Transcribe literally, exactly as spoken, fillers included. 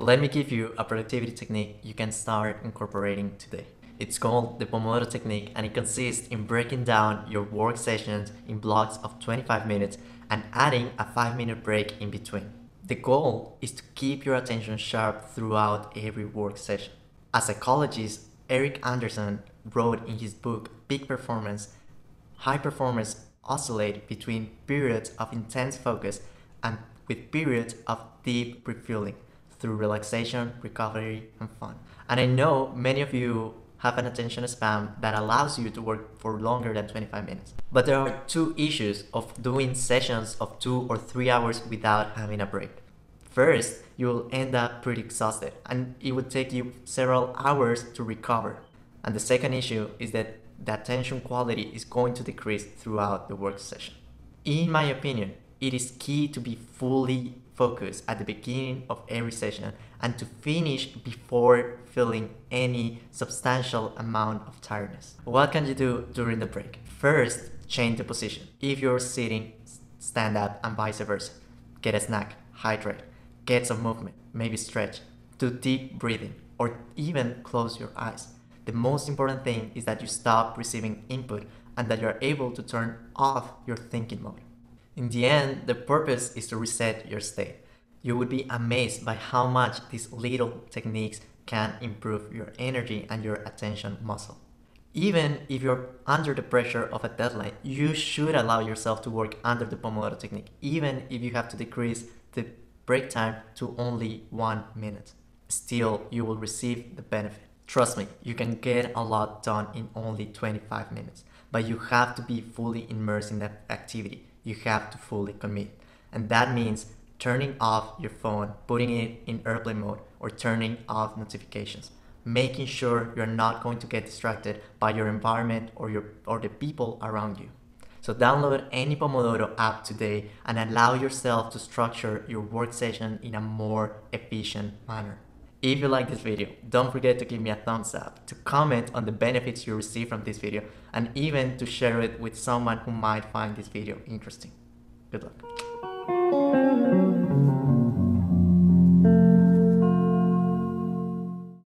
Let me give you a productivity technique you can start incorporating today. It's called the Pomodoro Technique, and it consists in breaking down your work sessions in blocks of twenty-five minutes and adding a five minute break in between. The goal is to keep your attention sharp throughout every work session. As psychologist Eric Anderson wrote in his book Peak Performance, high performers oscillate between periods of intense focus and with periods of deep refueling through relaxation, recovery, and fun. And I know many of you have an attention span that allows you to work for longer than twenty-five minutes. But there are two issues of doing sessions of two or three hours without having a break. First, you will end up pretty exhausted, and it will take you several hours to recover. And the second issue is that the attention quality is going to decrease throughout the work session. In my opinion, it is key to be fully focused at the beginning of every session and to finish before feeling any substantial amount of tiredness. What can you do during the break? First, change the position. If you're sitting, stand up, and vice versa. Get a snack, hydrate, get some movement, maybe stretch, do deep breathing, or even close your eyes. The most important thing is that you stop receiving input and that you're able to turn off your thinking mode. In the end, the purpose is to reset your state. You would be amazed by how much these little techniques can improve your energy and your attention muscle. Even if you're under the pressure of a deadline, you should allow yourself to work under the Pomodoro Technique, even if you have to decrease the break time to only one minute. Still, you will receive the benefit. Trust me, you can get a lot done in only twenty-five minutes, but you have to be fully immersed in that activity. You have to fully commit. And that means turning off your phone, putting it in airplane mode, or turning off notifications. Making sure you're not going to get distracted by your environment or, your, or the people around you. So download any Pomodoro app today and allow yourself to structure your work session in a more efficient manner. If you like this video, don't forget to give me a thumbs up, to comment on the benefits you receive from this video, and even to share it with someone who might find this video interesting. Good luck.